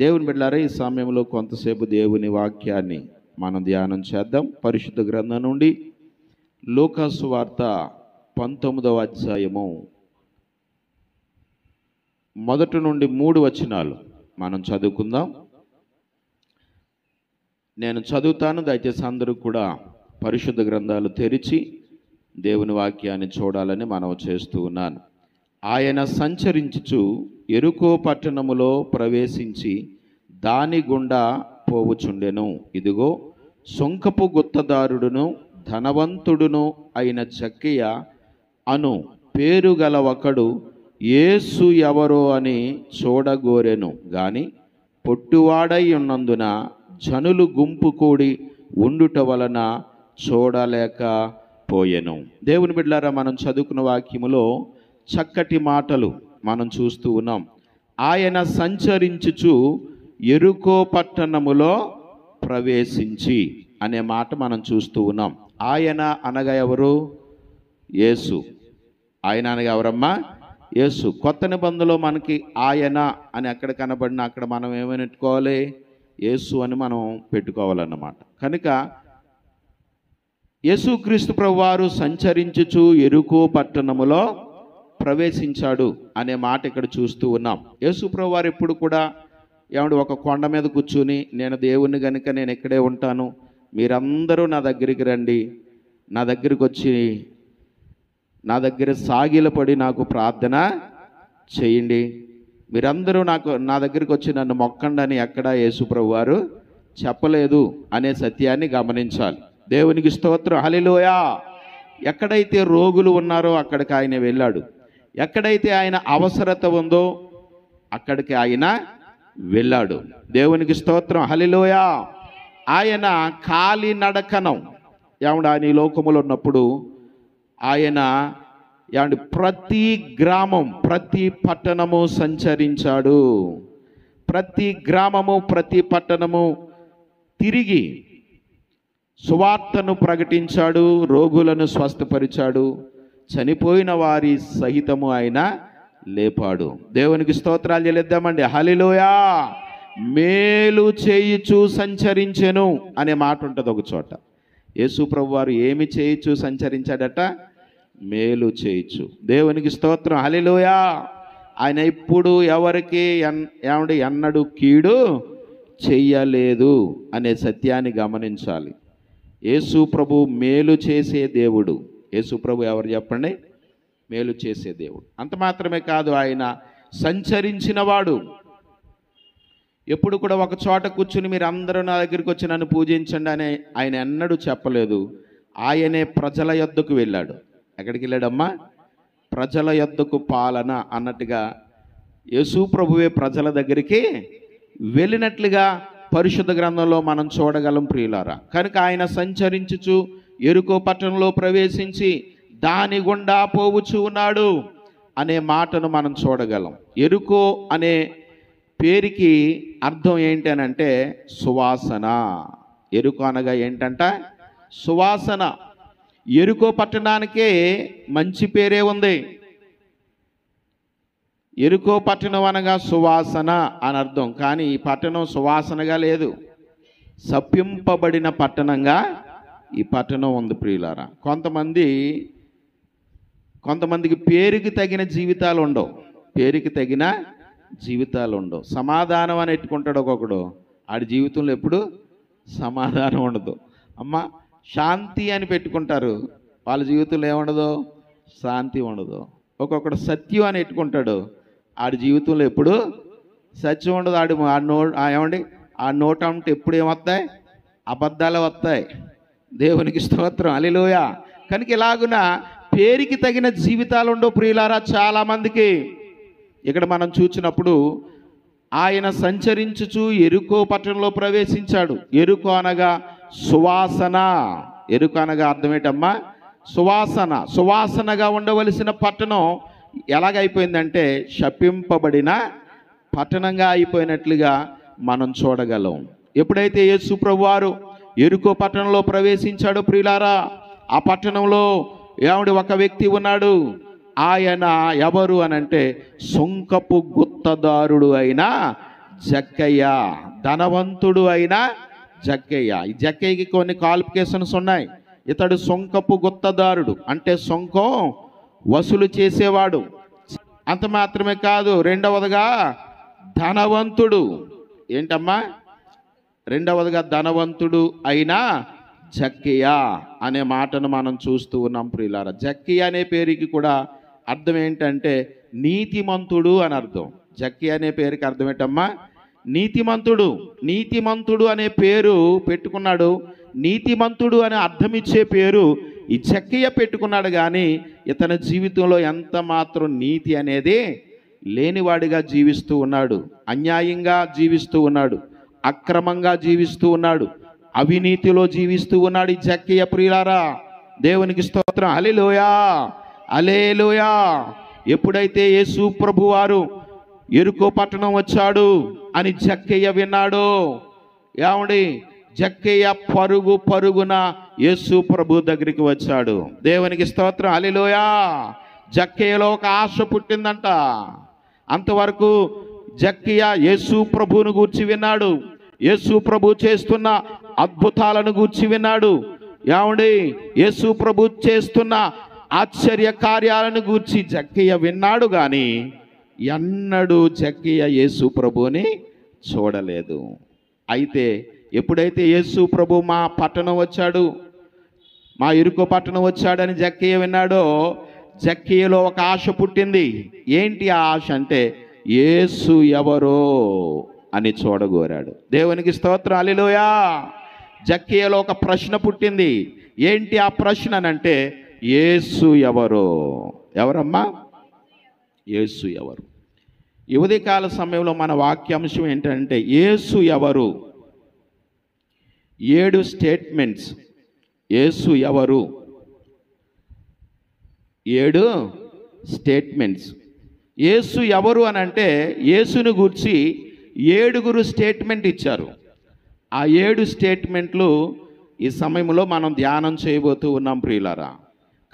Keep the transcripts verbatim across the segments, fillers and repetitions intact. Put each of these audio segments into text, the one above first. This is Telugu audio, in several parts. దేవుని బిడ్డలారా ఈ సమయంలో కొంతసేపు దేవుని వాక్యాన్ని మనం ధ్యానం చేద్దాం. పరిశుద్ధ గ్రంథం నుండి లూకా సువార్త పంతొమ్మిదవ అధ్యాయము మొదటి నుండి మూడు వచనాలు మనం చదువుకుందాం. నేను చదువుతాను, దయచేసి అందరూ కూడా పరిశుద్ధ గ్రంథాలు తెరిచి దేవుని వాక్యాన్ని చూడాలని మనం చేస్తూ ఉన్నాను. ఆయన సంచరించుచు యెరికో పట్టణములో ప్రవేశించి దాని గుండా పోవుచుండెను. ఇదిగో, సొంకపు గుత్తదారుడును ధనవంతుడును అయిన జక్కయ్య అను పేరు గల ఒకడు యేసు ఎవరో అని చూడగోరెను. గాని పొట్టువాడై ఉన్నందున జనులు గుంపు కూడి ఉండుట వలన చూడలేకపోయెను. దేవుని బిడ్డలారా, మనం చదువుకున్న వాక్యములో చక్కటి మాటలు మనం చూస్తూ ఉన్నాం. ఆయన సంచరించుచు యెరికో పట్టణములో ప్రవేశించి అనే మాట మనం చూస్తూ ఉన్నాం. ఆయన అనగా ఎవరు? యేసు. ఆయన అనగా ఎవరమ్మా? యేసు. కొత్త నిబంధనలో మనకి ఆయన అని ఎక్కడ కనబడినా అక్కడ మనం ఏమని పెట్టుకోవాలి? యేసు అని మనం పెట్టుకోవాలన్నమాట. కనుక యేసుక్రీస్తు ప్రభువారు సంచరించుచు యెరికో పట్టణములో ప్రవేశించాడు అనే మాట ఇక్కడ చూస్తూ ఉన్నాం. యేసు ప్రభువారు ఎప్పుడు కూడా ఏమంటే ఒక కొండ మీద కూర్చుని నేను దేవుణ్ణి కనుక నేను ఇక్కడే ఉంటాను, మీరందరూ నా దగ్గరికి రండి, నా దగ్గరికి వచ్చి నా దగ్గర సాగిలపడి నాకు ప్రార్థన చేయండి, మీరందరూ నాకు నా దగ్గరికి వచ్చి నన్ను మొక్కండి అని ఎక్కడా యేసు ప్రభువారు చెప్పలేదు అనే సత్యాన్ని గమనించాలి. దేవునికి స్తోత్రం, హల్లెలూయా. ఎక్కడైతే రోగులు ఉన్నారో అక్కడికి ఆయన వెళ్ళాడు, ఎక్కడైతే ఆయన అవసరత ఉందో అక్కడికి ఆయన వెళ్ళాడు. దేవునికి స్తోత్రం, హల్లెలూయా. ఆయన కాలి నడకనం ఏమంటే ఆయన ఈ లోకములో ఉన్నప్పుడు ఆయన ఏమంటే ప్రతి గ్రామం ప్రతి పట్టణము సంచరించాడు. ప్రతి గ్రామము ప్రతి పట్టణము తిరిగి సువార్తను ప్రకటించాడు, రోగులను స్వస్థపరిచాడు, చనిపోయిన వారి సహితము ఆయన లేపాడు. దేవునికి స్తోత్రాలు చెల్లిద్దామండి, హల్లెలూయా. మేలు చేయుచు సంచరించెను అనే మాట ఉంటుంది ఒక చోట. యేసు ప్రభువారు ఏమి చేయుచు సంచరించాడట? మేలు చేయుచు. దేవునికి స్తోత్రం, హల్లెలూయా. ఆయన ఇప్పుడు ఎవరికి ఏమండి ఎన్నడూ కీడు చెయ్యలేదు అనే సత్యాన్ని గమనించాలి. యేసు ప్రభు మేలు చేసే దేవుడు. యేసు ప్రభు ఎవరు చెప్పండి? మేలు చేసే దేవుడు. అంత మాత్రమే కాదు, ఆయన సంచరించినవాడు. ఎప్పుడు కూడా ఒక చోట కూర్చుని మీరు అందరూ నా దగ్గరికి వచ్చి నన్ను పూజించండి అని ఆయన ఎన్నడూ చెప్పలేదు. ఆయనే ప్రజల యొద్దకు వెళ్ళాడు. ఎక్కడికి వెళ్ళాడమ్మా? ప్రజల యొద్దకు. పాలన అన్నట్టుగా యేసు ప్రభువే ప్రజల దగ్గరికి వెళ్ళినట్లుగా పరిశుద్ధ గ్రంథంలో మనం చూడగలం ప్రియులారా. కనుక ఆయన సంచరించుచు యెరికో పట్టణంలో ప్రవేశించి దాని గుండా పోవుచు ఉన్నాడు అనే మాటను మనం చూడగలం. యెరికో అనే పేరుకి అర్థం ఏంటి అని అంటే సువాసన. యెరికో అనగా ఏంటంట? సువాసన. యెరికో పట్టణానికే మంచి పేరే ఉంది. యెరికో పట్టణం అనగా సువాసన అని అర్థం. కానీ ఈ పట్టణం సువాసనగా లేదు, సప్పింపబడిన పట్టణంగా ఈ పట్టణం ఉంది ప్రియులారా. కొంతమంది కొంతమందికి పేరుకి తగిన జీవితాలు ఉండవు, పేరుకి తగిన జీవితాలు ఉండవు. సమాధానం అని ఎట్టుకుంటాడు ఒక్కొక్కడు, ఆడి జీవితంలో ఎప్పుడు సమాధానం ఉండదు. అమ్మ శాంతి అని పెట్టుకుంటారు, వాళ్ళ జీవితంలో ఏముండదు, శాంతి ఉండదు. ఒక్కొక్కడు సత్యం అని ఎట్టుకుంటాడు, ఆడి జీవితంలో ఎప్పుడు సత్యం ఉండదు. ఆడి ఆ నో ఏమండి ఆ నోట అంటే ఎప్పుడు ఏమొస్తాయి? అబద్ధాలు వస్తాయి. దేవునికి స్తోత్రం, హల్లెలూయా. కనుక ఇలాగున పేరుకి తగిన జీవితాలు ఉండవు ప్రియులారా చాలామందికి. ఇక్కడ మనం చూసినప్పుడు ఆయన సంచరించుచు యెరికో పట్టణంలో ప్రవేశించాడు. యెరికో అనగా సువాసన. యెరికో అనగా అర్థం ఏంటమ్మా? సువాసన. సువాసనగా ఉండవలసిన పట్టణం ఎలాగైపోయిందంటే శపింపబడిన పట్టణంగా అయిపోయినట్లుగా మనం చూడగలం. ఎప్పుడైతే యేసు ప్రభువారు యెరికో పట్టణంలో ప్రవేశించాడు ప్రియులారా, ఆ పట్టణంలో ఏమండి ఒక వ్యక్తి ఉన్నాడు. ఆయన ఎవరు అనంటే సొంకపు గుత్తదారుడు అయిన జక్కయ్య ధనవంతుడు అయిన జక్కయ్య। ఈ జక్కయ్యకి కొన్ని క్వాలిఫికేషన్స్ ఉన్నాయి। ఇతడు సొంకపు గుత్తదారుడు, అంటే సొంకం వసూలు చేసేవాడు। అంత మాత్రమే కాదు, రెండవదిగా ధనవంతుడు, ఏంటమ్మా రెండవదిగా ధనవంతుడు అయిన జక్కయ్య అనే మాటను మనం చూస్తూ ఉన్నాం ప్రియులారా। జక్కయ్య అనే పేరుకి కూడా అర్థం ఏంటంటే నీతిమంతుడు అని అర్థం। జక్కయ్య అనే పేరుకి అర్థం ఏంటమ్మా? నీతిమంతుడు। నీతిమంతుడు అనే పేరు పెట్టుకున్నాడు, నీతిమంతుడు అనే అర్థమిచ్చే పేరు ఈ జక్కయ్య పెట్టుకున్నాడు, కానీ ఇతని జీవితంలో ఎంత మాత్రం నీతి అనేది లేనివాడిగా జీవిస్తూ ఉన్నాడు, అన్యాయంగా జీవిస్తూ ఉన్నాడు, అక్రమంగా జీవిస్తూ ఉన్నాడు, అవినీతిలో జీవిస్తూ ఉన్నాడు ఈ జక్కయ్య ప్రియులారా। దేవునికి స్తోత్రం, హల్లెలూయా హల్లెలూయా। ఎప్పుడైతే యేసు ప్రభువారు ఎరుకో పట్టణం వచ్చాడు అని జక్కయ్య విన్నాడు, ఏమండి జక్కయ్య పరుగు పరుగున యేసు ప్రభు దగ్గరికి వచ్చాడు। దేవునికి స్తోత్రం, హల్లెలూయా। జక్కయ్యలో ఒక ఆశ పుట్టిందంట, అంతవరకు జక్కయ్య యేసు ప్రభువును గూర్చి విన్నాడు, యేసు ప్రభు చేస్తున్న అద్భుతాలను గూర్చి విన్నాడు, ఏమండి యేసు ప్రభు చేస్తున్న ఆశ్చర్య కార్యాలను గూర్చి జక్కయ్య విన్నాడు, కానీ ఎన్నడూ జక్కయ్య యేసు ప్రభుని చూడలేదు। అయితే ఎప్పుడైతే యేసు ప్రభు మా పట్టణం వచ్చాడు, మా ఇరుకు పట్టణం వచ్చాడని జక్కయ్య విన్నాడో, జక్కయ్యలో ఒక ఆశ పుట్టింది। ఏంటి ఆ ఆశ అంటే, యేసు ఎవరో అని చూడగోరాడు। దేవునికి స్తోత్రం, హల్లెలూయా। జక్కయ్యలో ఒక ప్రశ్న పుట్టింది, ఏంటి ఆ ప్రశ్న అంటే యేసు ఎవరో, ఎవరమ్మా యేసు ఎవరు? ఉదయకాల సమయంలో మన వాక్యాంశం ఏంటంటే యేసు ఎవరు, ఏడు స్టేట్మెంట్స్, యేసు ఎవరు ఏడు స్టేట్మెంట్స్। యేసు ఎవరు అని అంటే యేసును గురించి ఏడుగురు స్టేట్మెంట్ ఇచ్చారు। ఆ ఏడు స్టేట్మెంట్లు ఈ సమయంలో మనం ధ్యానం చేయబోతూ ఉన్నాం ప్రియులారా।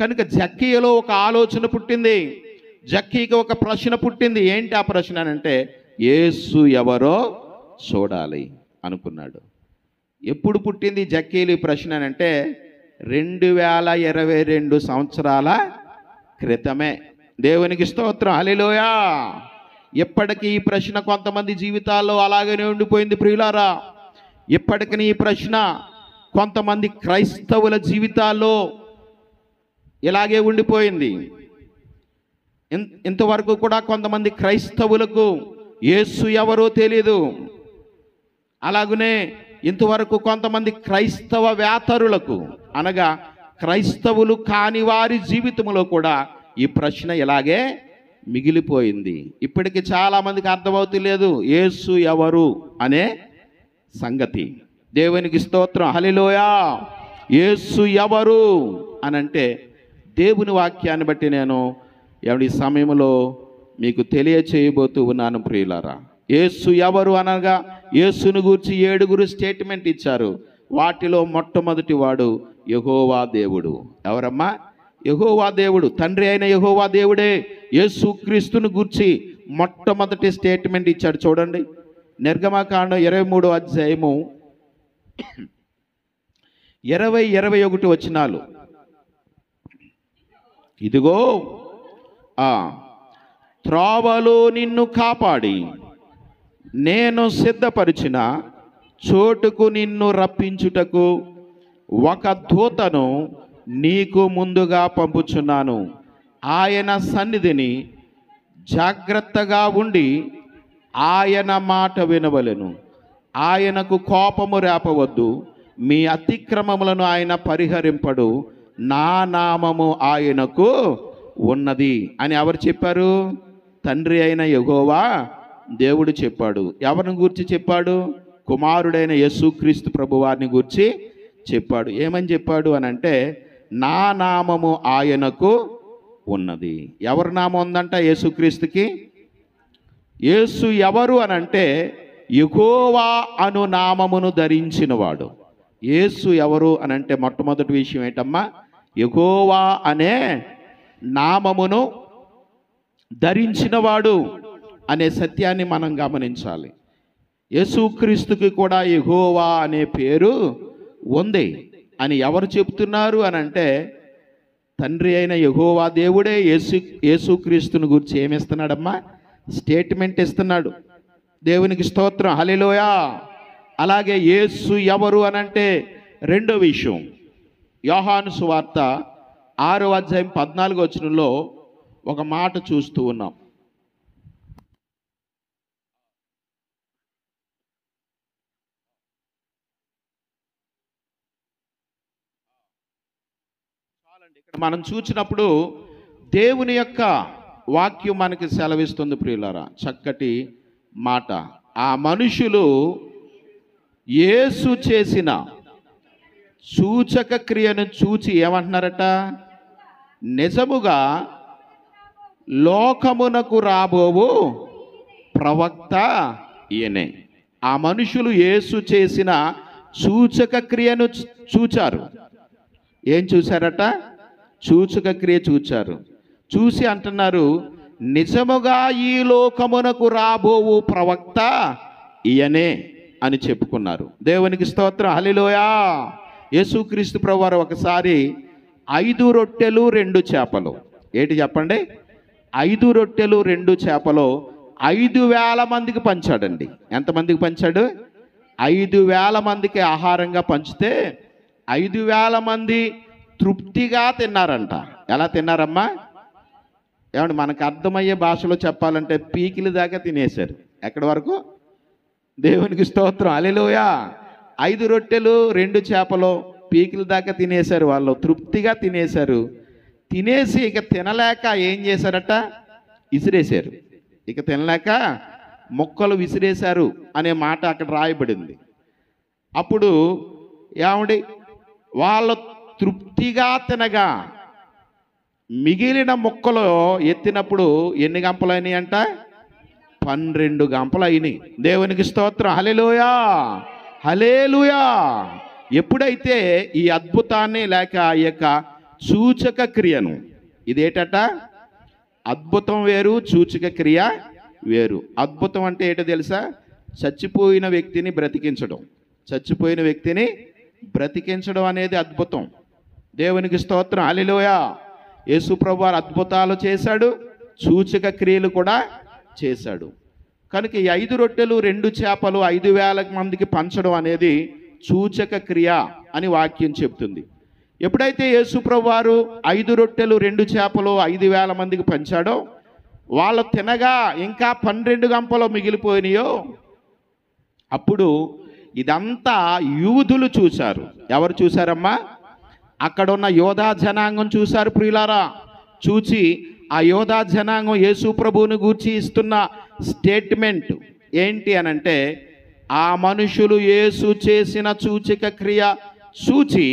కనుక జక్కయ్యలో ఒక ఆలోచన పుట్టింది, జక్కయ్యకి ఒక ప్రశ్న పుట్టింది, ఏంటి ఆ ప్రశ్న అంటే యేసు ఎవరో చూడాలి అనుకున్నాడు। ఎప్పుడు పుట్టింది జక్కయ్యలు ఈ ప్రశ్న అంటే రెండు వేల ఇరవై రెండు సంవత్సరాల క్రితమే। దేవునికి స్తోత్రం, హల్లెలూయా। ఇప్పటికీ ఈ ప్రశ్న కొంతమంది జీవితాల్లో అలాగనే ఉండిపోయింది ప్రియులారా। ఇప్పటికీ ఈ ప్రశ్న కొంతమంది క్రైస్తవుల జీవితాల్లో ఇలాగే ఉండిపోయింది। ఇంతవరకు కూడా కొంతమంది క్రైస్తవులకు యేసు ఎవరో తెలియదు, అలాగనే ఇంతవరకు కొంతమంది క్రైస్తవ వ్యాపారులకు అనగా క్రైస్తవులు కాని వారి జీవితంలో కూడా ఈ ప్రశ్న ఇలాగే మిగిలిపోయింది। ఇప్పటికి చాలామందికి అర్థమవుతలేదు యేసు ఎవరు అనే సంగతి। దేవునికి స్తోత్రం, హల్లెలూయా। యేసు ఎవరు అనంటే దేవుని వాక్యాన్ని బట్టి నేను ఎవరి సమయంలో మీకు తెలియచేయబోతూ ఉన్నాను ప్రియులారా। యేసు ఎవరు అనగా యేసును గూర్చి ఏడుగురు స్టేట్మెంట్ ఇచ్చారు, వాటిలో మొట్టమొదటి వాడు యెహోవా దేవుడు। ఎవరమ్మా? యెహోవా దేవుడు, తండ్రి అయిన యెహోవా దేవుడే యేసు క్రీస్తును గూర్చి మొట్టమొదటి స్టేట్మెంట్ ఇచ్చాడు। చూడండి నిర్గమకాండం ఇరవై మూడో అధ్యాయము ఇరవై ఇరవై ఒకటి వచనాలు, ఇదిగో ఆ త్రోవలో నిన్ను కాపాడి నేను సిద్ధపరిచిన చోటుకు నిన్ను రప్పించుటకు ఒక దూతను నీకు ముందుగా పంపుచున్నాను, ఆయన సన్నిధిని జాగ్రత్తగా ఉండి ఆయన మాట వినవలెను, ఆయనకు కోపము రేపవద్దు, మీ అతిక్రమములను ఆయన పరిహరింపడు, నా నామము ఆయనకు ఉన్నది అని ఎవరు చెప్పారు? తండ్రి అయిన యెహోవా దేవుడు చెప్పాడు। ఎవరిని గూర్చి చెప్పాడు? కుమారుడైన యేసుక్రీస్తు ప్రభువారిని గూర్చి చెప్పాడు। ఏమని చెప్పాడు అని అంటే నా నామము ఆయనకు ఉన్నది। ఎవరి నామం ఉందంట యేసుక్రీస్తుకి? యేసు ఎవరు అని అంటే యెహోవా అను నామమును ధరించినవాడు। యేసు ఎవరు అని అంటే మొట్టమొదటి విషయం ఏంటమ్మా? యెహోవా అనే నామమును ధరించినవాడు అనే సత్యాన్ని మనం గమనించాలి। యేసుక్రీస్తుకి కూడా యెహోవా అనే పేరు ఉంది అని ఎవరు చెప్తున్నారు అని అంటే తండ్రి అయిన యెహోవా దేవుడే యేసు యేసుక్రీస్తుని గురించి ఏమిస్తున్నాడమ్మా స్టేట్మెంట్ ఇస్తున్నాడు. దేవునికి స్తోత్రం, హల్లెలూయా. అలాగే యేసు ఎవరు అని అంటే రెండో విషయం యోహాను సువార్త ఆరో అధ్యాయం పద్నాలుగో వచనంలో ఒక మాట చూస్తూ ఉన్నాం. మనం చూసినప్పుడు దేవుని యొక్క వాక్యం మనకి సెలవిస్తుంది ప్రియులారా చక్కటి మాట. ఆ మనుషులు యేసు చేసిన సూచక క్రియను చూచి ఏమంటున్నారట, నిజముగా లోకమునకు రాబోవు ప్రవక్త ఈయనే. ఆ మనుషులు యేసు చేసిన సూచక క్రియను చూచారు. ఏం చూశారట? సూచక క్రియ చూచారు. చూసి అంటున్నారు, నిజముగా ఈ లోకమునకు రాబోవు ప్రవక్త ఈయనే అని చెప్పుకున్నారు. దేవునికి స్తోత్రం, హల్లెలూయా. యేసుక్రీస్తు ప్రభువారు ఒకసారి ఐదు రొట్టెలు రెండు చేపలు, ఏంటి చెప్పండి, ఐదు రొట్టెలు రెండు చేపలు ఐదు వేల మందికి పంచాడండి. ఎంతమందికి పంచాడు? ఐదు వేల మందికి ఆహారంగా పంచితే ఐదు వేల మంది తృప్తిగా తిన్నారంట. ఎలా తిన్నారమ్మా? ఏమండి, మనకు అర్థమయ్యే భాషలో చెప్పాలంటే పీకిలి దాకా తినేశారు. ఎక్కడి వరకు? దేవునికి స్తోత్రం, హల్లెలూయా. ఐదు రొట్టెలు రెండు చేపలు పీకిల దాకా తినేశారు, వాళ్ళు తృప్తిగా తినేశారు. తినేసి ఇక తినలేక ఏం చేశారట? విసిరేశారు. ఇక తినలేక మొక్కలు విసిరేశారు అనే మాట అక్కడ రాయబడింది. అప్పుడు ఏమండి, వాళ్ళు తృప్తిగా తినగా మిగిలిన మొక్కలు ఎత్తినప్పుడు ఎన్ని గంపలు అయినాయి అంట? పన్నెండు గంపలు అయినాయి. దేవునికి స్తోత్రం, హల్లెలూయా, హల్లెలూయా. ఎప్పుడైతే ఈ అద్భుతాన్ని లేక ఈ యొక్క సూచక క్రియను, ఇదేటట అద్భుతం వేరు, సూచక క్రియ వేరు. అద్భుతం అంటే ఏటో తెలుసా? చచ్చిపోయిన వ్యక్తిని బ్రతికించడం, చచ్చిపోయిన వ్యక్తిని బ్రతికించడం అనేది అద్భుతం. దేవునికి స్తోత్రం, హల్లెలూయా. యేసు ప్రభువారు అద్భుతాలు చేశాడు, సూచక క్రియలు కూడా చేశాడు. కనుక ఈ ఐదు రొట్టెలు రెండు చేపలు ఐదు వేల మందికి పంచడం అనేది సూచక క్రియ అని వాక్యం చెప్తుంది. ఎప్పుడైతే యేసు ప్రభువారు ఐదు రొట్టెలు రెండు చేపలు ఐదు వేల మందికి పంచాడో, వాళ్ళు తినగా ఇంకా పన్నెండు గంపలు మిగిలిపోయినాయో, అప్పుడు ఇదంతా యూదులు చూశారు. ఎవరు చూశారమ్మా? అక్కడ ఉన్న యోధా జనాంగం చూశారు ప్రియులారా. చూచి ఆ యోధా జనాంగం యేసు ప్రభువుని గూర్చి ఇస్తున్న స్టేట్మెంట్ ఏంటి అనంటే, ఆ మనుషులు యేసు చేసిన సూచక క్రియ చూచి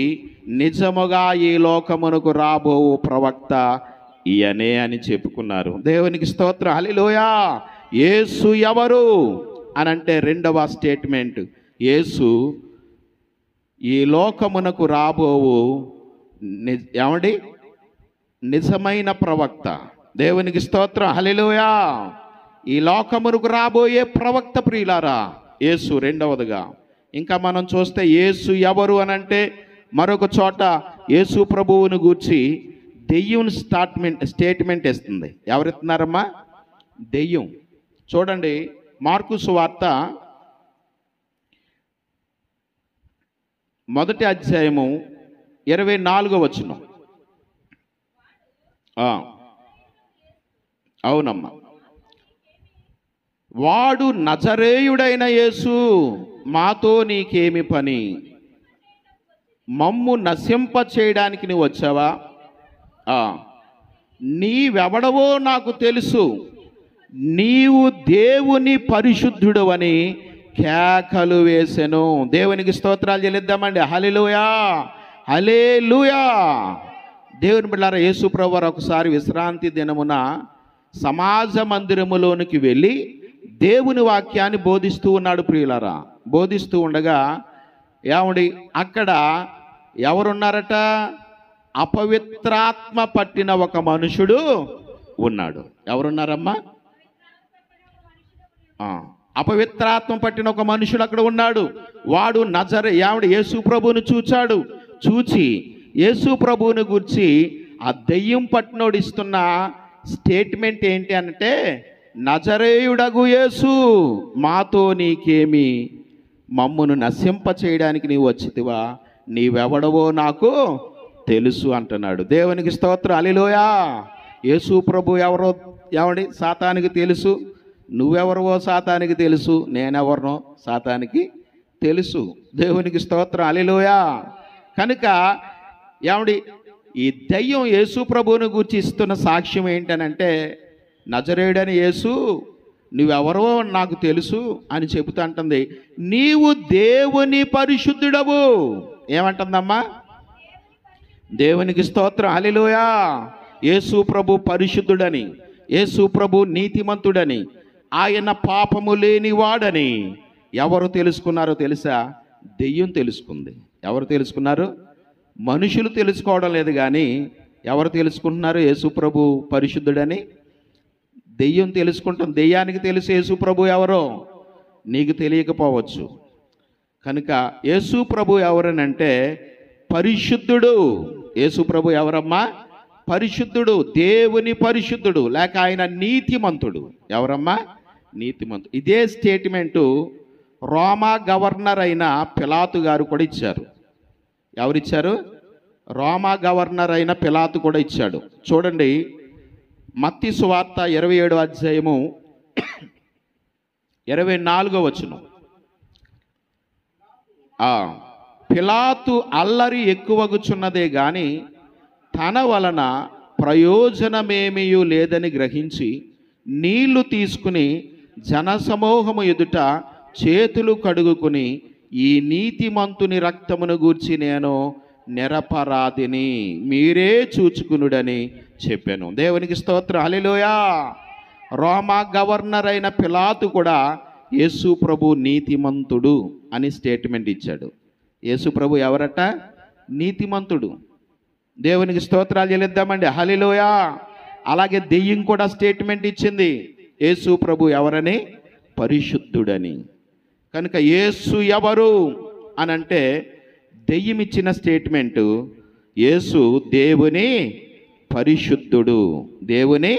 నిజముగా ఈ లోకమునకు రాబోవు ప్రవక్త ఈయనే అని చెప్పుకున్నారు. దేవునికి స్తోత్రం, హల్లెలూయా. యేసు ఎవరు అనంటే రెండవ స్టేట్మెంట్, యేసు ఈ లోకమునకు రాబోవు ఏమండి నిజమైన ప్రవక్త. దేవునికి స్తోత్రం, హల్లెలూయా. ఈ లోకమునకు రాబోయే ప్రవక్త ప్రియులారా యేసు. రెండవదిగా ఇంకా మనం చూస్తే యేసు ఎవరు అనంటే మరొక చోట యేసు ప్రభువుని గూర్చి దెయ్యం స్టాట్మెంట్ స్టేట్మెంట్ ఇస్తుంది. ఎవరిస్తున్నారమ్మా? దెయ్యం. చూడండి మార్కు సువార్త మొదటి అధ్యాయము ఇరవై నాలుగో వచనం. అవునమ్మా, వాడు నజరేయుడైన యేసు మాతో నీకేమి పని, మమ్ము నశింప చేయడానికి నువ్వు వచ్చావా, నీవెవడవో నాకు తెలుసు, నీవు దేవుని పరిశుద్ధుడు అని కేకలు వేసెను. దేవునికి స్తోత్రాలు చెల్లిద్దామండి, హల్లెలూయా, హల్లెలూయా. దేవుని బిడ్డలారా యేసు ప్రభువారు ఒకసారి విశ్రాంతి దినమున సమాజ మందిరములోనికి వెళ్ళి దేవుని వాక్యాన్ని బోధిస్తూ ఉన్నాడు ప్రియులారా. బోధిస్తూ ఉండగా ఏమండి అక్కడ ఎవరున్నారట? అపవిత్రాత్మ పట్టిన ఒక మనుషుడు ఉన్నాడు. ఎవరున్నారమ్మా? అపవిత్రాత్మ పట్టిన ఒక మనుషుడు అక్కడ ఉన్నాడు. వాడు నజరేయుడైన యేసు ప్రభువును చూచాడు. చూచి యేసు ప్రభువును గురించి ఆ దయ్యం పట్టినోడు ఇస్తున్న స్టేట్మెంట్ ఏంటి అంటే, నజరేయుడగు యేసు మాతో నీకేమి, మమ్మును నశింప చేయడానికి నీవు వచ్చితివా, నీవెవడవో నాకు తెలుసు అంటున్నాడు. దేవునికి స్తోత్రం, హల్లెలూయా. యేసు ప్రభు ఎవరో ఏమండి సాతానికి తెలుసు, నువ్వెవరవో సాతానికి తెలుసు, నేనెవరినో సాతానికి తెలుసు. దేవునికి స్తోత్రం, హల్లెలూయా. కనుక ఏమండి ఈ దయ్యం యేసు ప్రభువును గురించి ఇస్తున్న సాక్ష్యం ఏంటనంటే, నజరేయుడైన యేసు నువ్వెవరో నాకు తెలుసు అని చెబుతాంటుంది. నీవు దేవుని పరిశుద్ధుడవు. ఏమంటుందమ్మా? దేవునికి స్తోత్రం, హల్లెలూయా. యేసు ప్రభు పరిశుద్ధుడని, యేసు ప్రభు నీతిమంతుడని, ఆయన పాపము లేనివాడని ఎవరు తెలుసుకున్నారో తెలుసా? దెయ్యం తెలుసుకుంది. ఎవరు తెలుసుకున్నారు? మనుషులు తెలుసుకోవడం లేదు, కానీ ఎవరు తెలుసుకుంటున్నారు? యేసు ప్రభు పరిశుద్ధుడని దెయ్యం తెలుసుకుంటాం. దెయ్యానికి తెలుసు యేసు ప్రభు ఎవరో, నీకు తెలియకపోవచ్చు. కనుక యేసు ప్రభు ఎవరనంటే పరిశుద్ధుడు. యేసు ప్రభు ఎవరమ్మా? పరిశుద్ధుడు, దేవుని పరిశుద్ధుడు, లేక ఆయన నీతిమంతుడు. ఎవరమ్మా? నీతిమంతుడు. ఇదే స్టేట్మెంటు రోమా గవర్నర్ అయిన పిలాతు గారు కూడా ఇచ్చారు. ఎవరిచ్చారు? రోమా గవర్నర్ అయిన పిలాతు కూడా ఇచ్చాడు. చూడండి, మత్తయి సువార్త ఇరవై ఏడో అధ్యాయము ఇరవై నాలుగో వచనం. పిలాతు అల్లరి ఎక్కువగుచున్నదే గాని తన వలన ప్రయోజనమేమీ లేదని గ్రహించి నీళ్లు తీసుకుని జనసమూహము ఎదుట చేతులు కడుగుకుని, ఈ నీతిమంతుని రక్తమును గూర్చి నేను నిరపరాధిని, మీరే చూచుకునుడని చెప్పాను. దేవునికి స్తోత్రం, హల్లెలూయా. రోమా గవర్నర్ అయిన పిలాతు కూడా యేసు ప్రభు నీతిమంతుడు అని స్టేట్మెంట్ ఇచ్చాడు. యేసు ప్రభు ఎవరట? నీతిమంతుడు. దేవునికి స్తోత్రాలు చెల్లిద్దామండి, హల్లెలూయా. అలాగే దెయ్యం కూడా స్టేట్మెంట్ ఇచ్చింది, యేసు ప్రభు ఎవరని? పరిశుద్ధుడని. కనుక యేసు ఎవరు అనంటే దెయ్యం ఇచ్చిన స్టేట్మెంటు యేసు దేవుని పరిశుద్ధుడు, దేవుని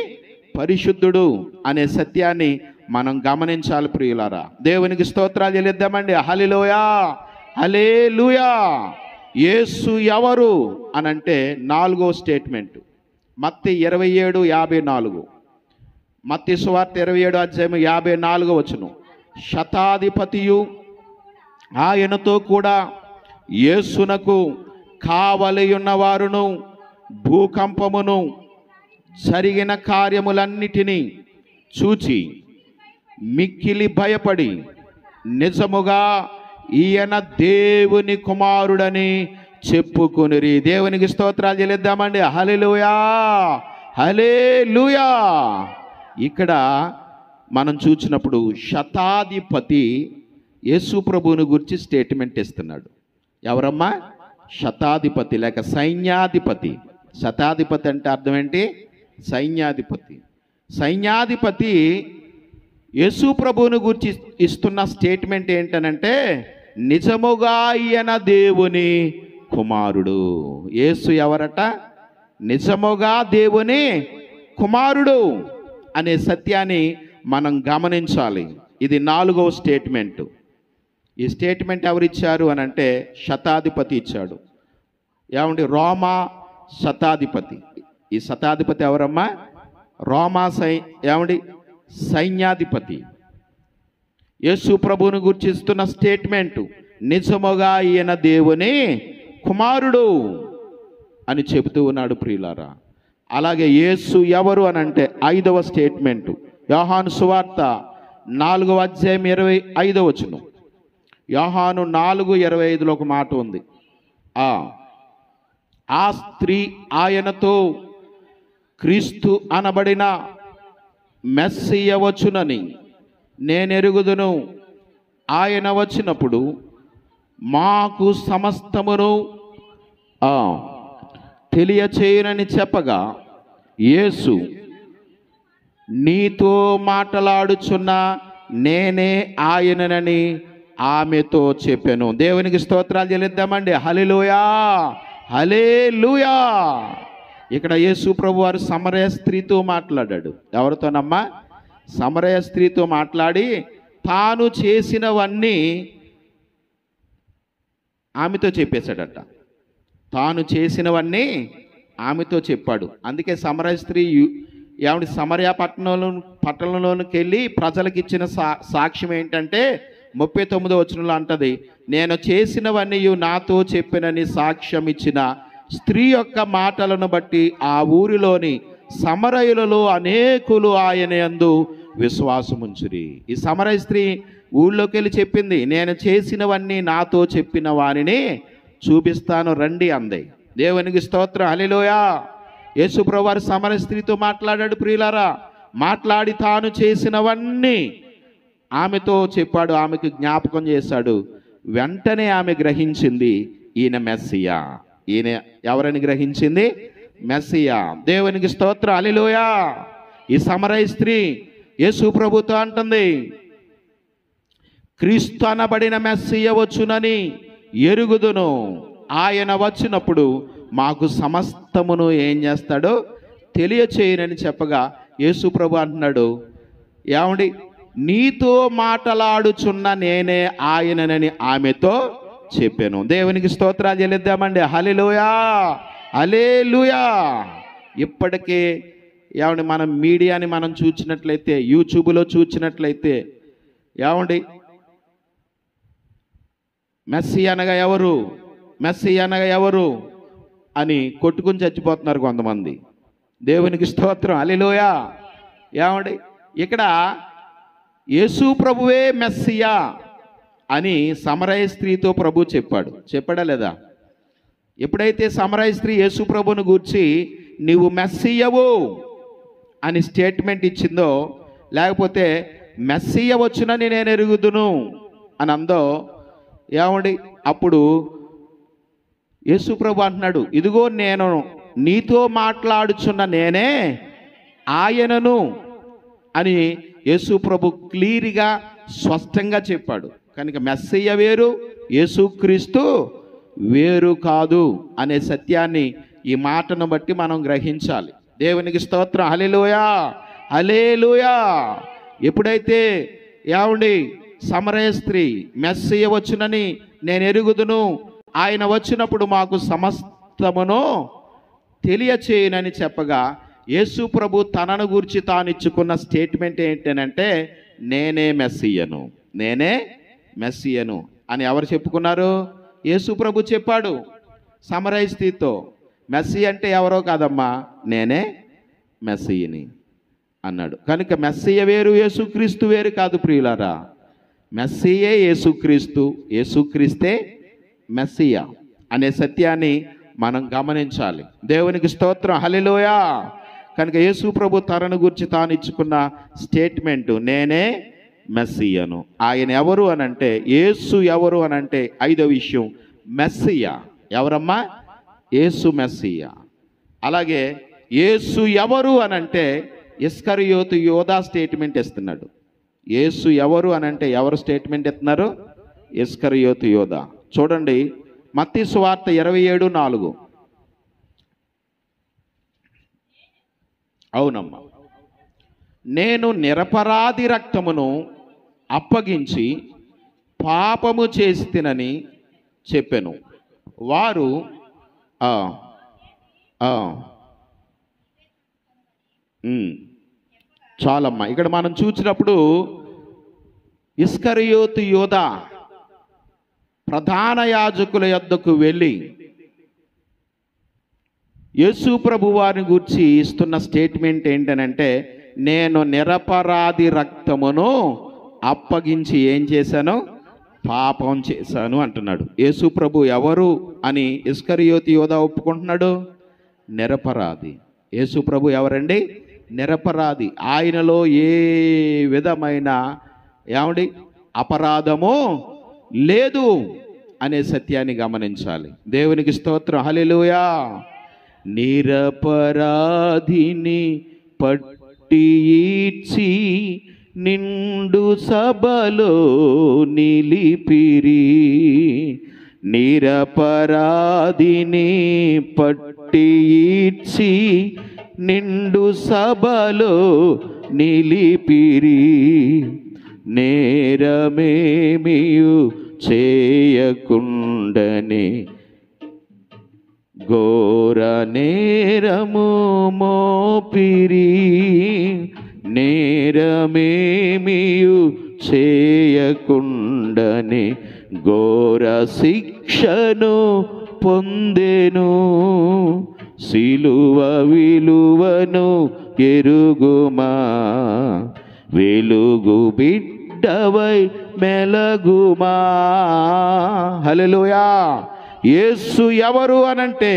పరిశుద్ధుడు అనే సత్యాన్ని మనం గమనించాలి ప్రియులారా. దేవునికి స్తోత్రాలు చెల్లిద్దామండి, హల్లెలూయా, హల్లెలూయా. యేసు ఎవరు అనంటే నాలుగో స్టేట్మెంటు మత్తయి ఇరవై ఏడు యాభై నాలుగు మత్తయి సువార్త ఇరవై ఏడు అధ్యాయం యాభై నాలుగో వచనం. శతాధిపతియు ఆయనతో కూడా యేసునకు కావలియున్నవారును భూకంపమును జరిగిన కార్యములన్నిటినీ చూచి మిక్కిలి భయపడి, నిజముగా ఈయన దేవుని కుమారుడని చెప్పుకొనిరి. దేవునికి స్తోత్రాలు చెల్లిద్దామండి, హల్లెలూయా, హల్లెలూయా. ఇక్కడ మనం చూసినప్పుడు శతాధిపతి యేసు ప్రభువుని గురించి స్టేట్మెంట్ ఇస్తున్నాడు. ఎవరమ్మా? శతాధిపతి లేక సైన్యాధిపతి. శతాధిపతి అంటే అర్థం ఏంటి? సైన్యాధిపతి. సైన్యాధిపతి యేసు ప్రభువుని గురించి ఇస్తున్న స్టేట్మెంట్ ఏంటనంటే, నిజముగా ఈయన దేవుని కుమారుడు. యేసు ఎవరట? నిజముగా దేవుని కుమారుడు అనే సత్యాన్ని మనం గమనించాలి. ఇది నాలుగవ స్టేట్మెంటు. ఈ స్టేట్మెంట్ ఎవరిచ్చారు అనంటే శతాధిపతి ఇచ్చాడు. ఏమండి? రోమా శతాధిపతి. ఈ శతాధిపతి ఎవరమ్మా? రోమా సై ఏమండి సైన్యాధిపతి. యేసు ప్రభువుని గుర్తిస్తున్న స్టేట్మెంటు నిజముగా ఈయన దేవుని కుమారుడు అని చెబుతూ ఉన్నాడు ప్రియులారా. అలాగే యేసు ఎవరు అనంటే ఐదవ స్టేట్మెంటు యోహాను సువార్త నాలుగవ అధ్యాయం ఇరవై ఐదవ వచనం. యోహాను నాలుగు ఇరవై ఐదులో ఒక మాట ఉంది. ఆ స్త్రీ ఆయనతో, క్రీస్తు అనబడిన మెస్సియ వచ్చునని నేనెరుగుదును, ఆయన వచ్చినప్పుడు మాకు సమస్తమును తెలియచేయునని చెప్పగా, యేసు నీతో మాట్లాడుచున్న నేనే ఆయననని ఆమెతో చెప్పెను. దేవునికి స్తోత్రాలు చెల్లిద్దామండి. హల్లెలూయా హల్లెలూయా. ఇక్కడ యేసు ప్రభు వారు సమరయ స్త్రీతో మాట్లాడాడు. ఎవరితోనమ్మా? సమరయ స్త్రీతో మాట్లాడి తాను చేసినవన్నీ ఆమెతో చెప్పేశాడట. తాను చేసినవన్నీ ఆమెతో చెప్పాడు. అందుకే సమరయ స్త్రీ ఆవిడ సమరయ పట్టణంలో పట్టణంలోనికి వెళ్ళి ప్రజలకు ఇచ్చిన సా సాక్ష్యం ఏంటంటే ముప్పై తొమ్మిదో వచనంలో అంటది, నేను చేసినవన్నీ నాతో చెప్పినని సాక్ష్యం ఇచ్చిన స్త్రీ యొక్క మాటలను బట్టి ఆ ఊరిలోని సమరయులలో అనేకులు ఆయన యందు విశ్వాసం ఉంచిరి. ఈ సమరయ స్త్రీ ఊళ్ళోకి వెళ్ళి చెప్పింది, నేను చేసినవన్నీ నాతో చెప్పిన వారిని చూపిస్తాను రండి అంది. దేవునికి స్తోత్రం. హల్లెలూయా. యేసు ప్రభువారు సమరయ స్త్రీతో మాట్లాడాడు ప్రియులారా. మాట్లాడి తాను చేసినవన్నీ ఆమెతో చెప్పాడు, ఆమెకు జ్ఞాపకం చేశాడు. వెంటనే ఆమె గ్రహించింది ఈయన మెస్సియా. ఈయన ఎవరని గ్రహించింది? మెస్సియా. దేవునికి స్తోత్రం. హల్లెలూయా. ఈ సమరయ స్త్రీ యేసు ప్రభుతో అంటుంది, క్రీస్తు అనబడిన మెస్సియా వచ్చునని ఎరుగుదును, ఆయన వచ్చినప్పుడు మాకు సమస్తమును ఏం చేస్తాడో తెలియచేయనని చెప్పగా యేసు ప్రభు అంటున్నాడు, ఏమండి నీతో మాట్లాడుచున్న నేనే ఆయననని ఆమెతో చెప్పాను. దేవునికి స్తోత్రాలు చెల్లిద్దామండి. హల్లెలూయా హల్లెలూయా. ఇప్పటికే ఏమండి మనం మీడియాని మనం చూసినట్లయితే, యూట్యూబ్లో చూసినట్లయితే, ఏమండి మెస్సీ అనగా ఎవరు, మెస్సీ అనగా ఎవరు అని కొట్టుకుని చచ్చిపోతున్నారు కొంతమంది. దేవునికి స్తోత్రం. హల్లెలూయా. ఏమండి ఇక్కడ యేసు ప్రభువే మెస్సియా అని సమరయ స్త్రీతో ప్రభు చెప్పాడు. చెప్పాడా లేదా? ఎప్పుడైతే సమరయ స్త్రీ యేసు ప్రభువును గూర్చి నీవు మెస్సియవు అని స్టేట్మెంట్ ఇచ్చిందో, లేకపోతే మెస్సియా వచ్చునని నేను ఎరుగుదును అని అందో, ఏమండి అప్పుడు యేసు ప్రభు అంటున్నాడు, ఇదిగో నేను నీతో మాట్లాడుచున్న నేనే ఆయనను అని యేసు ప్రభు క్లియర్గా స్పష్టంగా చెప్పాడు. కనుక మెస్సియా వేరు, యేసుక్రీస్తు వేరు కాదు అనే సత్యాన్ని ఈ మాటను బట్టి మనం గ్రహించాలి. దేవునికి స్తోత్రం. హల్లెలూయా హల్లెలూయా. ఎప్పుడైతే ఏమండి సమరయ స్త్రీ మెస్సియా వచ్చునని నేను ఎరుగుదును, ఆయన వచ్చినప్పుడు మాకు సమస్తమును తెలియచేయనని చెప్పగా యేసు ప్రభు తనను గురించి తాను ఇచ్చుకున్న స్టేట్మెంట్ ఏంటంటే నేనే మెస్సియను, నేనే మెస్సియను అని ఎవరు చెప్పుకున్నారు? యేసు ప్రభు చెప్పాడు సమరయ స్త్రీతో. మెస్సీ అంటే ఎవరో కాదమ్మా, నేనే మెస్సియని అన్నాడు. కనుక మెస్సియా వేరు, యేసుక్రీస్తు వేరు కాదు ప్రియులారా. మెస్సియే యేసుక్రీస్తు, యేసుక్రీస్తే మెస్సియా అనే సత్యాన్ని మనం గమనించాలి. దేవునికి స్తోత్రం. హల్లెలూయా. కనుక యేసు ప్రభు తనను గురించి తాను ఇచ్చుకున్న స్టేట్మెంటు నేనే మెస్సియాను. ఆయన ఎవరు అనంటే, యేసు ఎవరు అనంటే, ఐదో విషయం మెస్సియా. ఎవరమ్మా? యేసు మెస్సియా. అలాగే యేసు ఎవరు అనంటే ఇస్కరియోతు యోధా స్టేట్మెంట్ ఇస్తున్నాడు. యేసు ఎవరు అనంటే ఎవరు స్టేట్మెంట్ ఇస్తున్నారు? ఇస్కరియోతు యోధా. చూడండి మత్తయి సువార్త ఇరవై ఏడు నాలుగు. అవునమ్మా, నేను నిరపరాధి రక్తమును అప్పగించి పాపము చేసి తినని చెప్పెను. వారు చాలమ్మా. ఇక్కడ మనం చూసినప్పుడు ఇస్కరియోతు యోదా ప్రధాన యాజకుల యొద్దకు వెళ్ళి యేసు ప్రభు వారిని గురించి ఇస్తున్న స్టేట్మెంట్ ఏంటనంటే నేను నిరపరాధి రక్తమును అప్పగించి ఏం చేశాను? పాపం చేశాను అంటున్నాడు. యేసు ప్రభు ఎవరు అని ఇస్కరియోతు యోదా ఒప్పుకుంటున్నాడు? నిరపరాధి. యేసు ప్రభు ఎవరండి? నిరపరాధి. ఆయనలో ఏ విధమైన ఏమండి అపరాధము లేదు అనే సత్యాన్ని గమనించాలి. దేవునికి స్తోత్రం. హల్లెలూయా. నిరపరాధిని పట్టి ఈడ్చి నిండు సభలో నిలిపిరి నిరపరాధిని పట్టి ఈడ్చి నిండు సభలో నిలిపిరి నేరమేమియు చేయకుండనే ఘోర నేరము మోపిరి నేరమేమియు చేయకుండనే ఘోర శిక్షను పొందెను సిలువ విలువను ఎరుగుమా వెలుగు బిడ్డవై మెలగుమా. హల్లెలూయా. యేసు ఎవరు అనంటే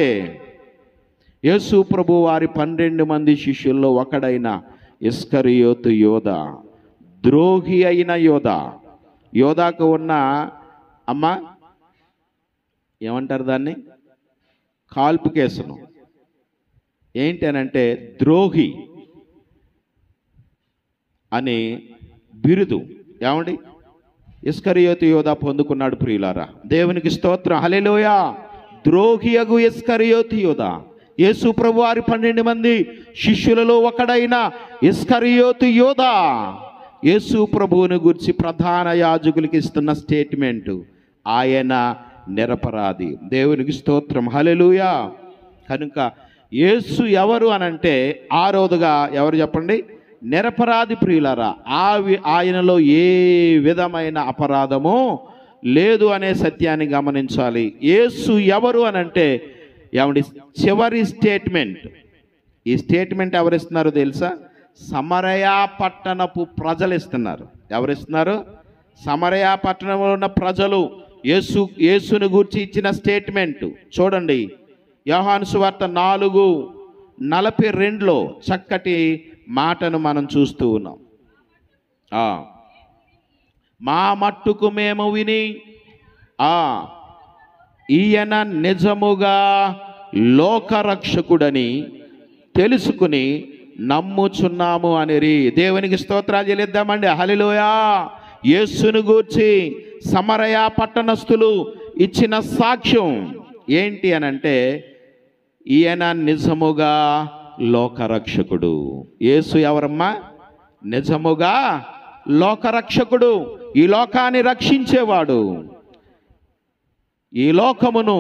యేసు ప్రభు వారి పన్నెండు మంది శిష్యుల్లో ఒకడైన ఇస్కరియోతు యోధ, ద్రోహి అయిన యోధ. యోధాకు ఉన్న అమ్మ ఏమంటారు దాన్ని, కాల్పు కేసును ఏంటి అనంటే ద్రోహి అని బిరుదు ఏమండి ఇస్కరియోతు యోధా పొందుకున్నాడు. ప్రియులారా, దేవునికి స్తోత్రం. హల్లెలూయా. ద్రోహియగు ఇస్కరియోతు యోధా, యేసు ప్రభు వారి పన్నెండు మంది శిష్యులలో ఒకడైన ఇస్కరియోతు యోధా యేసు ప్రభువుని గురించి ప్రధాన యాజకులకి ఇస్తున్న స్టేట్మెంటు, ఆయన నిరపరాధి. దేవునికి స్తోత్రం. హల్లెలూయా. కనుక యేసు ఎవరు అనంటే ఆరోదుగా ఎవరు చెప్పండి, నిరపరాధి. ప్రియులారా, ఆవి ఆయనలో ఏ విధమైన అపరాధము లేదు అనే సత్యాన్ని గమనించాలి. యేసు ఎవరు అనంటే ఏమండి చివరి స్టేట్మెంట్, ఈ స్టేట్మెంట్ ఎవరిస్తున్నారో తెలుసా, సమరయా పట్టణపు ప్రజలు ఇస్తున్నారు. ఎవరిస్తున్నారు, సమరయా పట్టణంలో ఉన్న ప్రజలు యేసు యేసుని గూర్చి ఇచ్చిన స్టేట్మెంట్. చూడండి యోహాను సువార్త నాలుగు నలభై రెండులో చక్కటి మాటను మనం చూస్తూ ఉన్నాం. మా మట్టుకు మేము విని ఈయన నిజముగా లోకరక్షకుడని తెలుసుకుని నమ్ముచున్నాము అనిరి. దేవునికి స్తోత్రాలు చెల్లిద్దామండి. హల్లెలూయా. యేసుని గూర్చి సమరయ పట్టణస్థులు ఇచ్చిన సాక్ష్యం ఏంటి అనంటే ఈయన నిజముగా లోకరక్షకుడు. యేసు ఎవరమ్మా, నిజముగా లోకరక్షకుడు, ఈ లోకాన్ని రక్షించేవాడు, ఈ లోకమును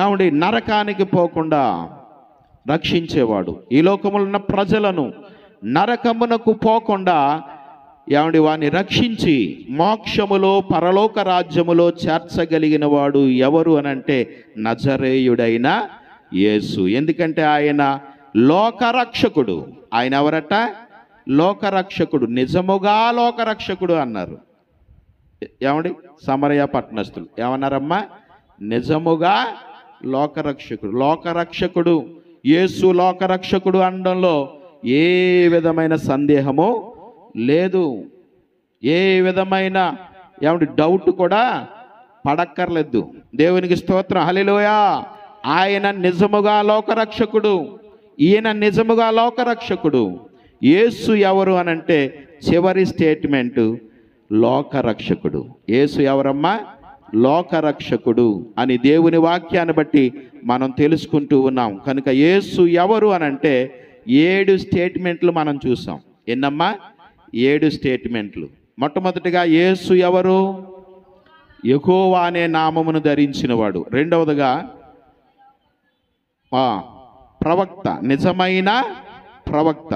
ఏమండి నరకానికి పోకుండా రక్షించేవాడు, ఈ లోకములో ఉన్న ప్రజలను నరకమునకు పోకుండా ఏమండి వాని రక్షించి మోక్షములో పరలోక రాజ్యములో చేర్చగలిగిన వాడు ఎవరు అనంటే నజరేయుడైన యేసు. ఎందుకంటే ఆయన లోకరక్షకుడు. ఆయన ఎవరట, లోకరక్షకుడు, నిజముగా లోకరక్షకుడు అన్నారు. ఏమండి సమరయ పట్టణస్థులు ఏమన్నారమ్మా, నిజముగా లోకరక్షకుడు. లోకరక్షకుడు యేసు లోకరక్షకుడు అనడంలో ఏ విధమైన సందేహము లేదు, ఏ విధమైన ఏమండి డౌట్ కూడా పడక్కర్లేదు. దేవునికి స్తోత్రం. హల్లెలూయా. ఆయన నిజముగా లోకరక్షకుడు, ఈయన నిజముగా లోకరక్షకుడు. యేసు ఎవరు అనంటే చివరి స్టేట్మెంటు లోకరక్షకుడు. యేసు ఎవరమ్మా, లోకరక్షకుడు అని దేవుని వాక్యాన్ని బట్టి మనం తెలుసుకుంటూ ఉన్నాం. కనుక యేసు ఎవరు అనంటే ఏడు స్టేట్మెంట్లు మనం చూసాం. ఎన్నమ్మా, ఏడు స్టేట్మెంట్లు. మొట్టమొదటిగా యేసు ఎవరు, యెహోవా అనే నామమును ధరించినవాడు. రెండవదిగా ప్రవక్త, నిజమైన ప్రవక్త.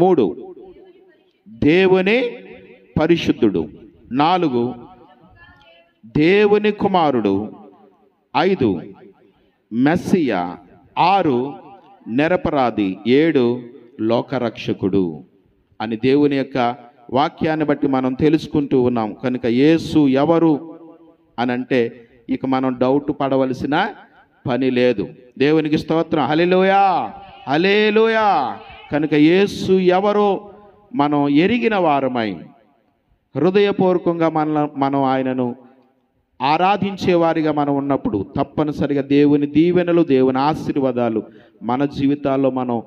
మూడు, దేవుని పరిశుద్ధుడు. నాలుగు, దేవుని కుమారుడు. ఐదు, మెస్సియా. ఆరు, నిరపరాధి. ఏడు, లోకరక్షకుడు అని దేవుని యొక్క వాక్యాన్ని బట్టి మనం తెలుసుకుంటూ ఉన్నాం. కనుక యేసు ఎవరు అనంటే ఇక మనం డౌట్ పడవలసిన పని లేదు. దేవునికి స్తోత్రం. హల్లెలూయా. హల్లెలూయా. కనుక యేసు ఎవరో మనం ఎరిగిన వారమై హృదయపూర్వకంగా మన మనం ఆయనను ఆరాధించేవారిగా మనం ఉన్నప్పుడు తప్పనిసరిగా దేవుని దీవెనలు, దేవుని ఆశీర్వాదాలు మన జీవితాల్లో మనం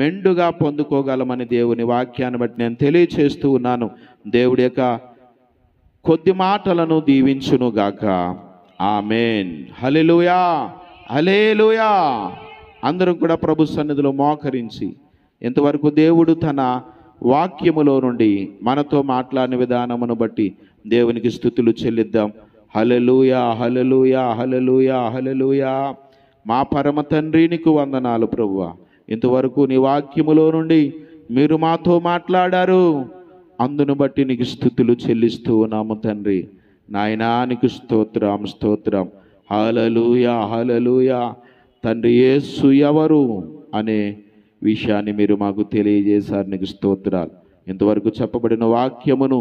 మెండుగా పొందుకోగలమని దేవుని వాక్యాన్ని బట్టి నేను తెలియజేస్తూ ఉన్నాను. దేవుడి యొక్క కొద్ది మాటలను దీవించును గాక. ఆమేన్. హల్లెలూయా, హల్లెలూయా. అందరం కూడా ప్రభు సన్నిధిలో మోకరించి ఇంతవరకు దేవుడు తన వాక్యములో నుండి మనతో మాట్లాడిన విధానమును బట్టి దేవునికి స్తుతులు చెల్లిద్దాం. హల్లెలూయా, హల్లెలూయా, హల్లెలూయా, హల్లెలూయా. మా పరమ తండ్రి నీకు వందనాలు ప్రభువా, ఇంతవరకు నీ వాక్యములో నుండి మీరు మాతో మాట్లాడారు, అందును బట్టి నీకు స్తుతులు చెల్లిస్తూ ఉన్నాము తండ్రి. నాయనా నీకు స్తోత్రం, స్తోత్రం. హల్లెలూయా, హల్లెలూయా. తండ్రి యేసు ఎవరు అనే విషయాన్ని మీరు మాకు తెలియజేశారు, నీకు స్తోత్రాలు. ఇంతవరకు చెప్పబడిన వాక్యమును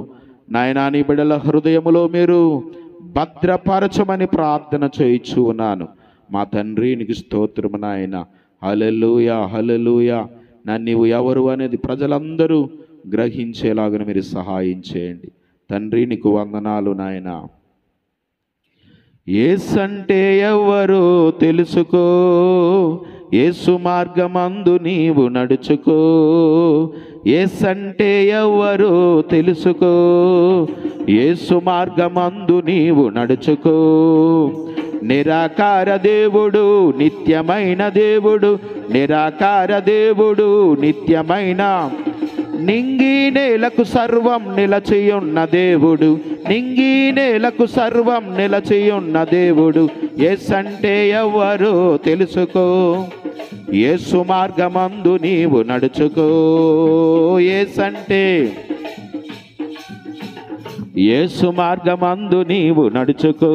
నాయనా నీ బిడ్డల హృదయములో మీరు భద్రపరచమని ప్రార్థన చేయించు ఉన్నాను మా తండ్రి, నీకు స్తోత్రము నాయన. హల్లెలూయా, హల్లెలూయా. నన్ను నీవు ఎవరు అనేది ప్రజలందరూ గ్రహించేలాగా మీరు సహాయం చేయండి తండ్రి, నీకు వందనాలు నాయన. ఏసంటే ఎవరో తెలుసుకో, ఏసు మార్గమందు నీవు నడుచుకో. ఏసంటే ఎవరో తెలుసుకో, ఏసు మార్గమందు నీవు నడుచుకో. నిరాకార దేవుడు నిత్యమైన దేవుడు, నిరాకార దేవుడు నిత్యమైన, నింగి నేలకు సర్వం నిలచియున్న దేవుడు, నింగి నేలకు సర్వం నిలచియున్న దేవుడు. ఏసంటే ఎవరో తెలుసుకో, ఏసు మార్గమందు నీవు నడుచుకో. ఏసంటే ఏసు మార్గమందు నీవు నడుచుకో.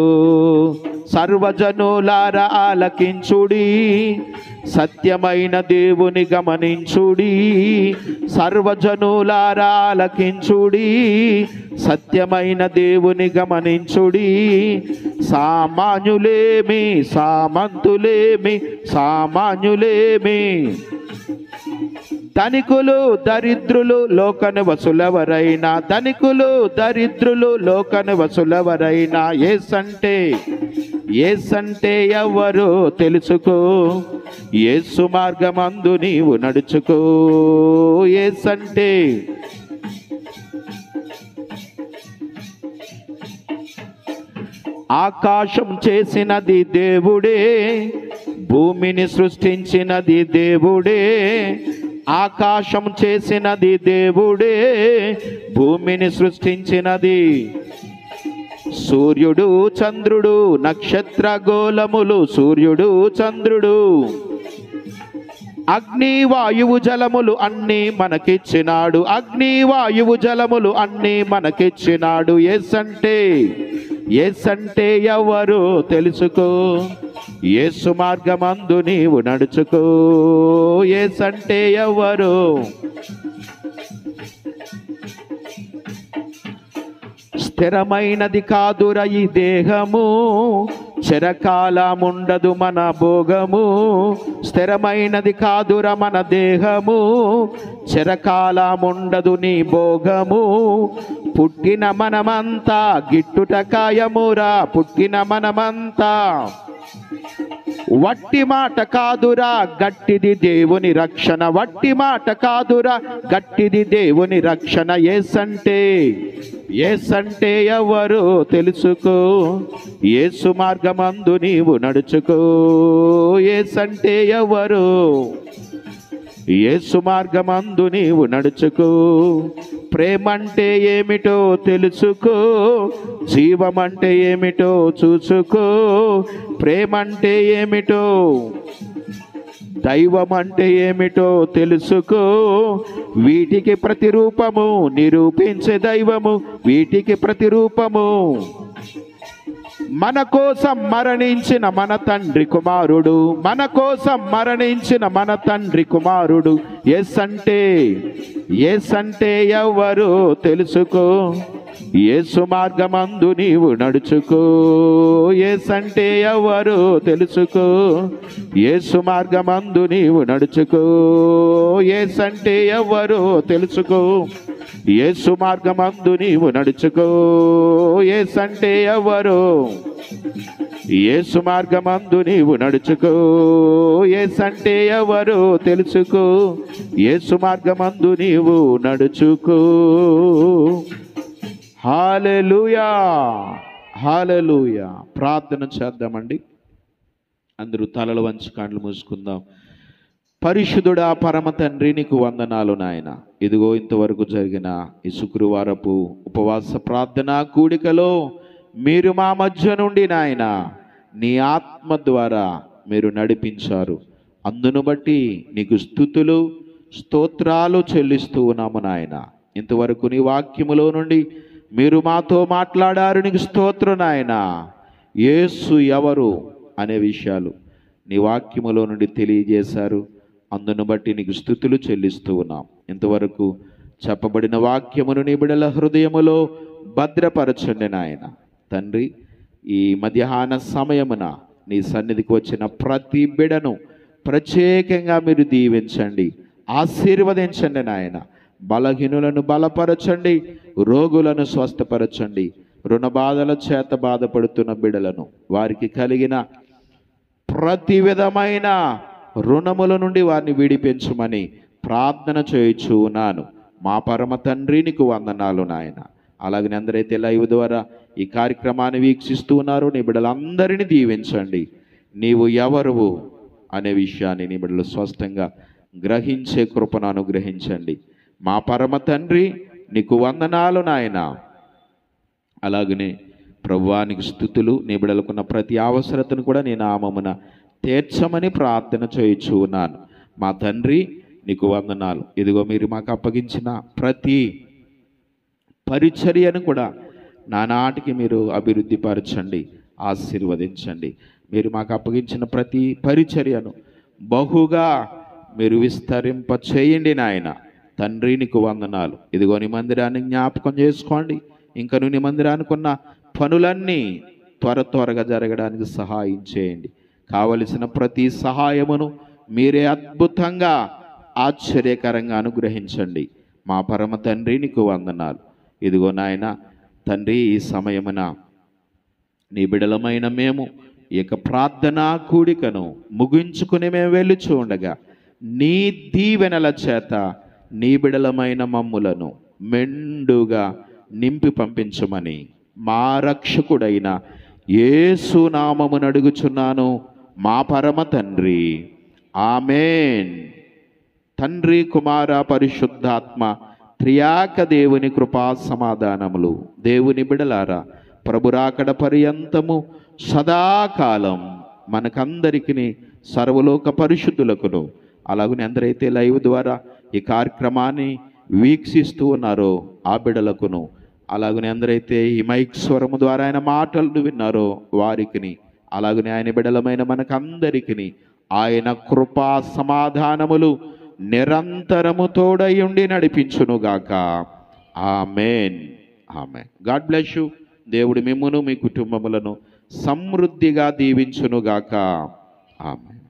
సర్వజనులార ఆలకించుడి, సత్యమైన దేవుని గమనించుడి. సర్వజనులార ఆలకించుడి, సత్యమైన దేవుని గమనించుడి. సామాన్యులేమి సామంతులేమి, సామాన్యులేమి ధనికులు దరిద్రులు లోకని వసులెవరైనా, ధనికులు దరిద్రులు లోకని వసులెవరైనా. ఏసంటే ఏసంటే ఎవరో తెలుసుకో, ఏసు మార్గమందు నీవు నడుచుకో. ఏసంటే ఆకాశం చేసినది దేవుడే, భూమిని సృష్టించినది దేవుడే. ఆకాశం చేసినది దేవుడే, భూమిని సృష్టించినది. సూర్యుడు చంద్రుడు నక్షత్ర గోళములు, సూర్యుడు చంద్రుడు అగ్ని వాయువు జలములు అన్నీ మనకిచ్చినాడు. అగ్ని వాయువు జలములు అన్నీ మనకిచ్చినాడు. ఏసంటే ఏసంటే ఎవరు తెలుసుకో, ఏసు మార్గమందు నీవు నడుచుకో. ఏసంటే ఎవరు స్థిరమైనది కాదుర ఈ దేహము, చిరకాలముండదు మన భోగము. స్థిరమైనది కాదుర మన దేహము, చిరకాలముండదు నీ భోగము. పుట్టిన మనమంతా గిట్టుట కాయమురా, పుట్టిన మనమంతా వట్టి మాట కాదురా, గట్టిది దేవుని రక్షణ. వట్టి మాట కాదురా, గట్టిది దేవుని రక్షణ. ఏసంటే ఏసంటే ఎవరు తెలుసుకో, ఏసు మార్గమందు నీవు నడుచుకో. ఏసంటే ఎవరు ఏసు మార్గమందు నీవు నడుచుకో. ప్రేమంటే ఏమిటో తెలుసుకో, జీవమంటే ఏమిటో చూసుకో. ప్రేమంటే ఏమిటో, దైవం అంటే ఏమిటో తెలుసుకో. వీటికి ప్రతిరూపము నిరూపించే దైవము, వీటికి ప్రతిరూపము మన కోసం మరణించిన మన తండ్రి కుమారుడు, మన కోసం మరణించిన మన తండ్రి కుమారుడు. ఏసంటే ఏసంటే ఎవరు తెలుసుకో, యేసు మార్గమందు నీవు నడుచుకో, యేసంటే ఎవరో తెలుసుకో, యేసు మార్గమందు నీవు నడుచుకో, యేసంటే ఎవరో తెలుసుకో, యేసు మార్గమందు నీవు నడుచుకో, యేసంటే ఎవరో, యేసు మార్గమందు నీవు నడుచుకో, యేసంటే ఎవరో తెలుసుకో, యేసు మార్గమందు నీవు నడుచుకో. హల్లెలూయా, హల్లెలూయా. ప్రార్థన చేద్దామండి. అందరూ తలలు వంచి కళ్ళు మూసుకుందాం. పరిశుద్ధుడా పరమ తండ్రి, నీకు వందనాలు నాయన. ఇదిగో ఇంతవరకు జరిగిన ఈ శుక్రవారపు ఉపవాస ప్రార్థన కూడికలో మీరు మా మధ్య నుండి నాయన నీ ఆత్మ ద్వారా మీరు నడిపించారు. అందును బట్టి నీకు స్తుతులు స్తోత్రాలు చెల్లిస్తూ ఉన్నాము నాయన. ఇంతవరకు నీ వాక్యములో నుండి మీరు మాతో మాట్లాడారు, నీకు స్తోత్రం నాయన. యేసు ఎవరు అనే విషయాలు నీ వాక్యములో నుండి తెలియజేశారు. అందును బట్టి నీకు స్తుతులు చెల్లిస్తూ ఉన్నాం. ఇంతవరకు చెప్పబడిన వాక్యమును నీ బిడ్డల హృదయములో భద్రపరచండి నాయన. తండ్రి, ఈ మధ్యాహ్న సమయమున నీ సన్నిధికి వచ్చిన ప్రతి బిడను ప్రత్యేకంగా మీరు దీవించండి, ఆశీర్వదించండి నాయన. బలహీనులను బలపరచండి, రోగులను స్వస్థపరచండి, రుణ బాధల చేత బాధపడుతున్న బిడలను, వారికి కలిగిన ప్రతి విధమైన రుణముల నుండి వారిని విడిపించమని ప్రార్థన చేయుచున్నాను మా పరమ తండ్రి, నీకు వందనాలు నాయన. అలాగే అందరైతే లైవ్ ద్వారా ఈ కార్యక్రమాన్ని వీక్షిస్తూ ఉన్నారు, నీ బిడ్డలందరినీ దీవించండి. నీవు ఎవరువు అనే విషయాన్ని నీ బిడ్డలు స్పష్టంగా గ్రహించే కృపను అనుగ్రహించండి మా పరమ తండ్రి, నీకు వందనాలు నాయన. అలాగనే ప్రభువానికి స్తుతులు, నీ బిడ్డలకున్న ప్రతి అవసరతను కూడా నీ నామమున తీర్చమని ప్రార్థన చేయుచు ఉన్నాను మా తండ్రి, నీకు వందనాలు. ఇదిగో మీరు మాకు అప్పగించిన ప్రతి పరిచర్యను కూడా నానాటికి మీరు అభివృద్ధి పరచండి, ఆశీర్వదించండి. మీరు మాకు అప్పగించిన ప్రతి పరిచర్యను బహుగా మీరు విస్తరింప చేయండి నాయన. తండ్రి, నీకు వందనాలు. ఇదిగో నీ మందిరాన్ని జ్ఞాపకం చేసుకోండి. ఇంకా నీ మందిరానికి ఉన్న పనులన్నీ త్వర త్వరగా జరగడానికి సహాయం చేయండి. కావలసిన ప్రతి సహాయమును మీరే అద్భుతంగా ఆశ్చర్యకరంగా అనుగ్రహించండి మా పరమ తండ్రి, నీకు వందనాలు. ఇదిగో నాయన తండ్రి, ఈ సమయమున నీ బిడలమైన మేము ఈ యొక్క ప్రార్థనా కూడికను ముగించుకుని మేము వెళ్ళి చూడగా నీ దీవెనల చేత నీ బిడలమైన మమ్ములను మెండుగా నింపి పంపించమని మా రక్షకుడైన యేసు నామమును అడుగుచున్నాను మా పరమ తండ్రి, ఆమేన్. తండ్రి, కుమార, పరిశుద్ధాత్మ త్రియాక దేవుని కృపా సమాధానములు దేవుని బిడలారా ప్రభు రాకడ పర్యంతము సదాకాలం మనకందరికీ సర్వలోక పరిశుద్ధులకును. అలాగనే అందరైతే లైవ్ ద్వారా ఈ కార్యక్రమాన్ని వీక్షిస్తూ ఉన్నారో ఆ బిడలకును, అలాగనే అందరైతే ఈ మైక్ స్వరము ద్వారా ఆయన మాటలను విన్నారో వారికిని, అలాగనే ఆయన బిడలమైన మనకందరికిని ఆయన కృపా సమాధానములు నిరంతరము తోడయుండి నడిపించునుగాక. Amen, amen. God bless you. దేవుడు మిమ్మును మీ కుటుంబములను సమృద్ధిగా దీవించునుగాక. ఆమెన్.